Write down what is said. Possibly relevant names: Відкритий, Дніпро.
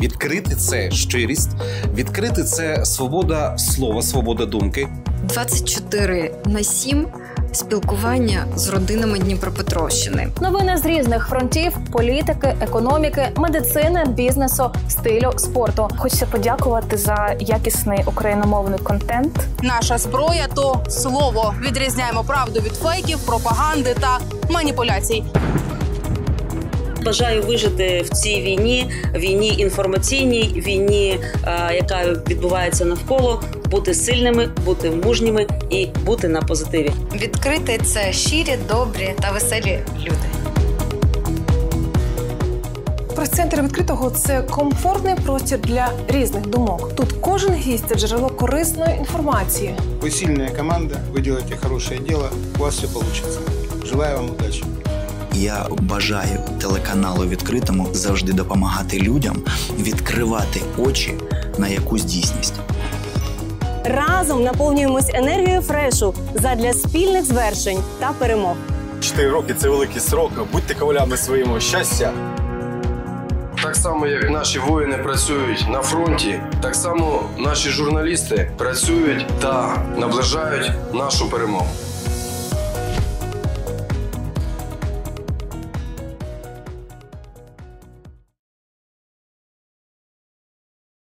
Відкритий – це щирість, відкритий – це свобода слова, свобода думки. 24/7 спілкування з родинами Дніпропетровщини. Новини з різних фронтів – політики, економіки, медицини, бізнесу, стилю, спорту. Хочеться подякувати за якісний україномовний контент. Наша зброя – то слово. Відрізняємо правду від фейків, пропаганди та маніпуляцій. Бажаю вижити в цій війні, війні інформаційній, війні, яка відбувається навколо, бути сильними, бути мужніми і бути на позитиві. Відкритий – це щирі, добрі та веселі люди. Прес-центр «Відкритого» – це комфортний простір для різних думок. Тут кожен гість – це джерело корисної інформації. Ви сильна команда, ви робите хороше діло, у вас все вийде. Желаю вам удачі. Я бажаю телеканалу «Відкритому» завжди допомагати людям відкривати очі на якусь дійсність. Разом наповнюємось енергією фрешу задля спільних звершень та перемог. 4 роки – це великий строк. Будьте ковалями своєму щастя. Так само, як наші воїни працюють на фронті, так само наші журналісти працюють та наближають нашу перемогу.